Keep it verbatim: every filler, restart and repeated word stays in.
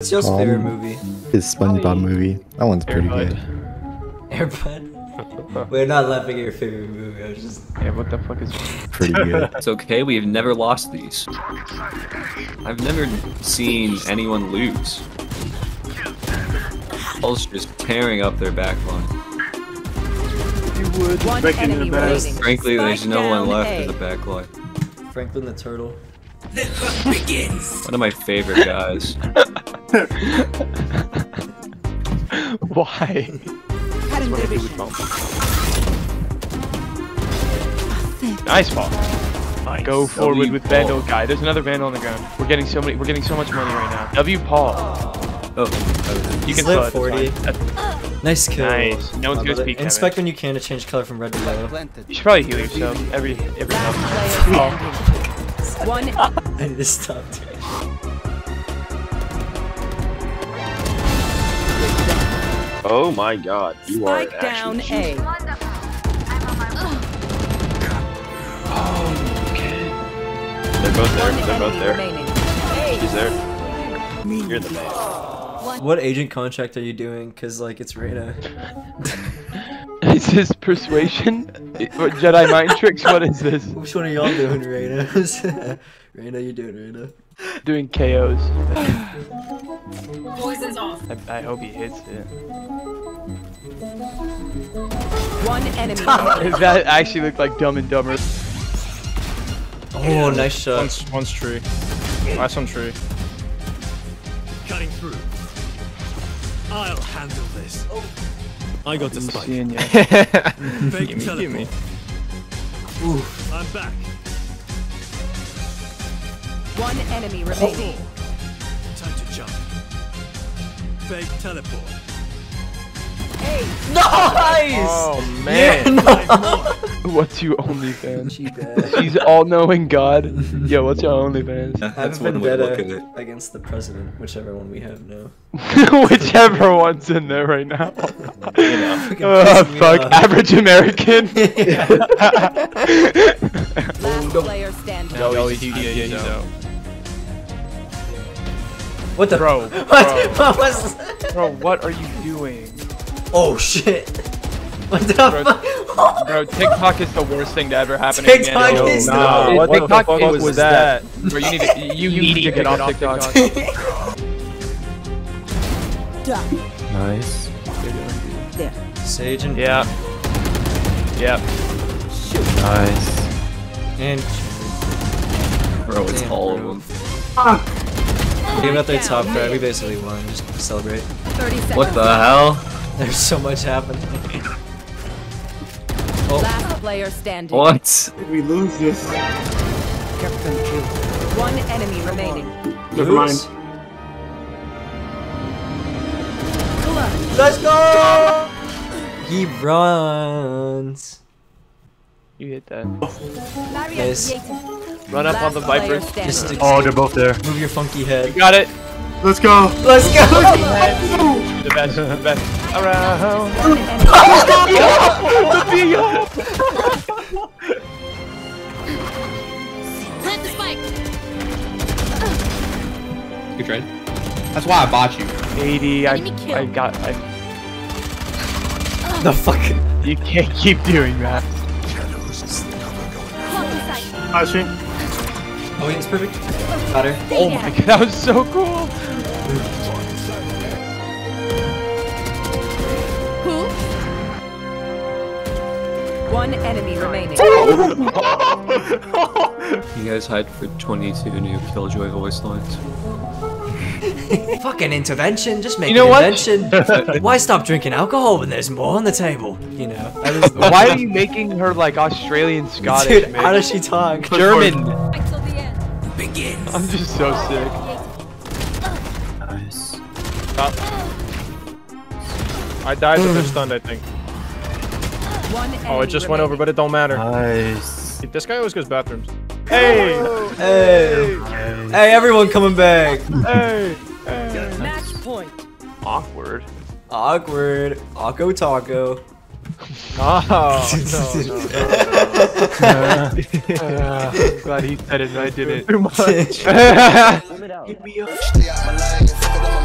What's your um, favorite movie? His Spongebob movie. That one's pretty Airbud. good. Airbud? We're not laughing at your favorite movie, I was just... Yeah, what the fuck is... Pretty good. It's okay, we've never lost these. I've never seen anyone lose. Pulse just tearing up their backbone. You would. One enemy remaining. Frankly, there's no one left in the backline. Franklin the turtle. The hunt begins! One of my favorite guys. Why? Nice ball. Nice. Go forward w with Vandal guy. There's another Vandal on the ground. We're getting so many. We're getting so much money right now. W Paul. Oh, oh. You can slip forty. Nice kill. Nice. No one's gonna speak. Inspect when you can to change color from red to yellow. You should probably heal yourself every every health. One. I need to stop. Oh my god, you Spike are an down A. Oh, okay. They're both there, they're both there. She's there. You're the man. What agent contract are you doing? Cause like, it's Reyna. Is this persuasion? Or Jedi mind tricks? What is this? Which one are y'all doing, Reyna? Reyna, you doing Reyna? Doing K Os. Poison's off. I, I hope he hits it. One enemy. That actually looked like Dumb and Dumber. Oh, nice shot. One's, one's tree. Last one tree. Cutting through. I'll handle this. Oh. I got to Spike. Give me, give me. Ooh. I'm back. One enemy remaining. Oh. Time to jump. Fake teleport. Hey! Nice! Oh man! Yeah, no. What's your OnlyFans? She bad. She's all-knowing God. Yo, what's your OnlyFans? That's I have one way to look at it. Against the president, whichever one we have now. Whichever one's in there right now. Oh you know, uh, fuck! Up. Average American. Last player standing. No, no, he's, he's, he's, he's out. Out. What the bro? What? Bro. What was that? Bro, what are you doing? Oh shit! What the bro, fuck? Bro, TikTok is the worst thing to ever happen. TikTok in is no. What, what TikTok the fuck was, was that? that? Bro, you need to you, you need, need to get, get off TikTok. TikTok. Nice. There. Sage and yeah. Yep. Shoot. Nice. And bro, it's damn, all bro. of them. Fuck. We gave out their top five. We basically won. Just celebrate. What the hell? There's so much happening. Oh. Last player standing. What? Did we lose this? Captain Kill. One enemy remaining. Never mind. Let's go! He runs. You hit that. Nice. Run up on the Viper. Just oh, they're both there. Move your funky head. You got it. Let's go. Let's go. The best. The best. Around. Plant the spike. Good trade. That's why I bought you. eighty. I. I got. I... The fuck. You can't keep doing that. I see. Oh wait, it's perfect. Got her. Oh my god, that was so cool! Who? One enemy remaining. You guys hide for twenty-two new Killjoy voice lines. Fucking intervention, just make you know an intervention. Why stop drinking alcohol when there's more on the table? You know. That is why are you making her like Australian Scottish? Dude, man? How does she talk? German. Begins. I'm just so sick. Nice. Stop. I died with her stunned, I think. One oh, it just remaining. went over, but it don't matter. Nice. This guy always goes bathrooms. Hey! Hey! Hey, nice. Hey everyone coming back! Hey! Hey! Match point! Awkward. Awkward. Akko Taco. Oh, no, no, no. uh, glad he said it and I did it. Too much.